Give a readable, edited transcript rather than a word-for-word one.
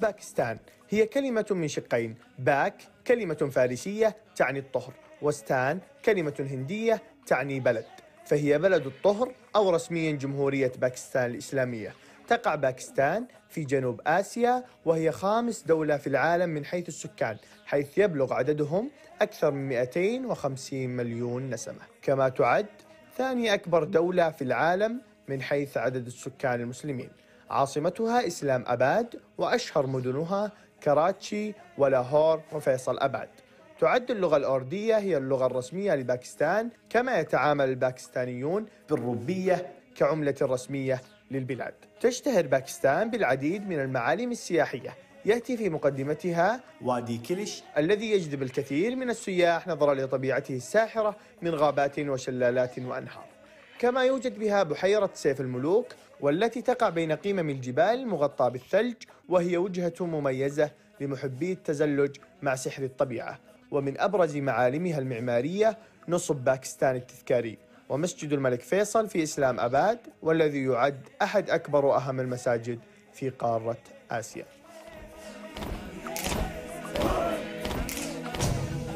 باكستان هي كلمة من شقين، باك كلمة فارسية تعني الطهر، وستان كلمة هندية تعني بلد، فهي بلد الطهر أو رسميا جمهورية باكستان الإسلامية. تقع باكستان في جنوب آسيا، وهي خامس دولة في العالم من حيث السكان، حيث يبلغ عددهم أكثر من 250 مليون نسمة، كما تعد ثاني أكبر دولة في العالم من حيث عدد السكان المسلمين. عاصمتها إسلام أباد، وأشهر مدنها كراتشي ولاهور وفيصل أباد. تعد اللغة الأردية هي اللغة الرسمية لباكستان، كما يتعامل الباكستانيون بالروبية كعملة رسمية للبلاد. تشتهر باكستان بالعديد من المعالم السياحية، يأتي في مقدمتها وادي كليش الذي يجذب الكثير من السياح نظرا لطبيعته الساحرة من غابات وشلالات وأنهار، كما يوجد بها بحيرة سيف الملوك، والتي تقع بين قمم الجبال المغطاة بالثلج، وهي وجهة مميزة لمحبي التزلج مع سحر الطبيعة. ومن أبرز معالمها المعمارية نصب باكستان التذكاري، ومسجد الملك فيصل في إسلام أباد، والذي يعد أحد أكبر وأهم المساجد في قارة آسيا.